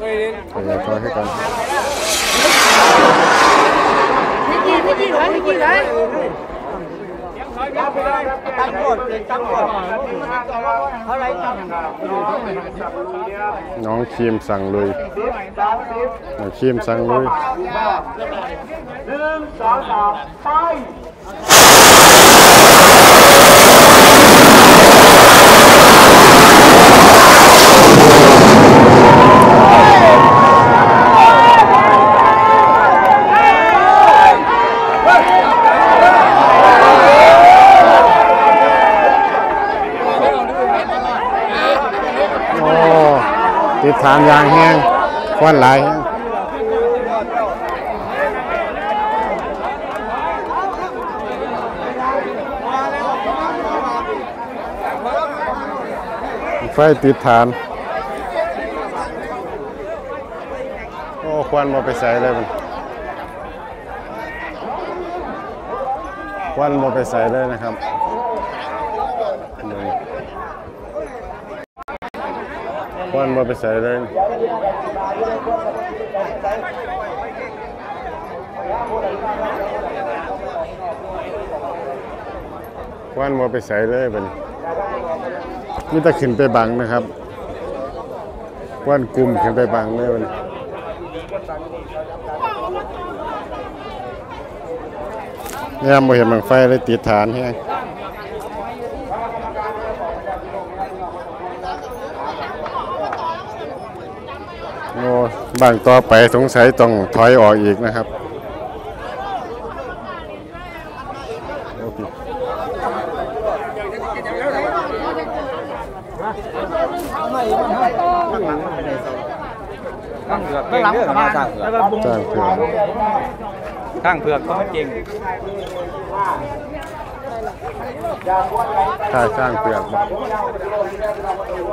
เป็นไงคอยให้กันตั้งกดตั้งกดเขาไรตั้งน้องคิมสั่งเลยน้องคิมสั่งเลย1 2 3ไปติดฐานยางแห้งควันไหลไฟติดฐานโอ้ควันมาไปใส่เลยมันควันมาไปใส่เลยนะครับควันมาไปใส่เลยควันมาไปใส่เลยเป็นนี่ตะขึ้นไปบังนะครับควันกลุ่มขึ้นไปบังเลยเป็นเนี่ยมาเห็นบังไฟเลยติดฐานแห้งบางต่อไปสงสัยต้องถอยออกอีกนะครับข้างเผือกข้างเผือกข้างเผือกเขาไม่จริงถ้าสร้างเปลือก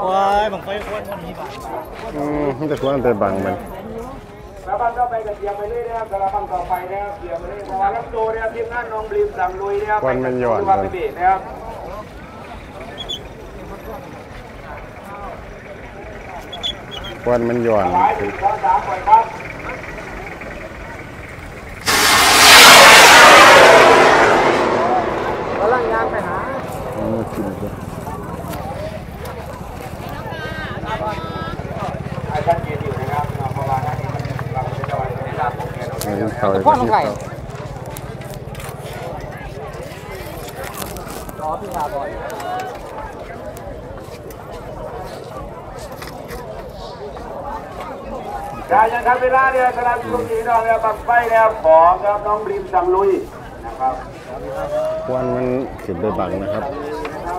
ว้ายบังไฟควนนี้บังมันจะควนไปบังมันแล้วบังต่อไปก็เกี่ยวไปเรื่อยๆแล้วบังต่อไปเนี่ยเกี่ยวไปเรื่อยๆแล้วโตเนี่ยทีมงานน้องบลิมสั่งลุยเนี่ยไปกันตัวไปเบะนะครับควนมันหย่อนพ่อน้องไก่ล้อพิลาบอยได้ยังครับเวลาเนี่ยกำลังลุยน้องเนี่ยบังไฟเนี่ยของครับน้องบลิมสั่งลุยนะครับควันมันขึ้นไปบังนะครับจ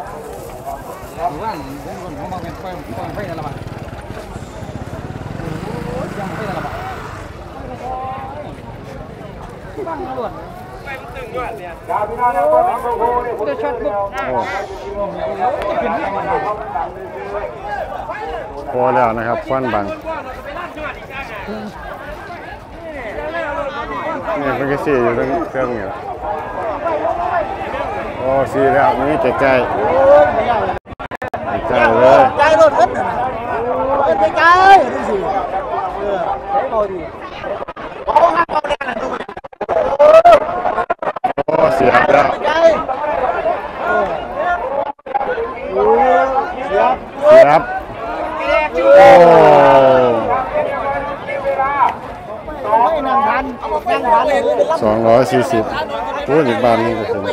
ะช็อตบุกพอแล้วนะครับควันบังนี่เป็นกระสีอยู่ตรงเครื่องอยู่โอ้สีแล้วนี่ใจใจใจเลยใจโดนอึดใจใจดูสิใช้โดนดิเสียบแล้วเสียบโอ้240ตัวอีกบานนี่ก็คือ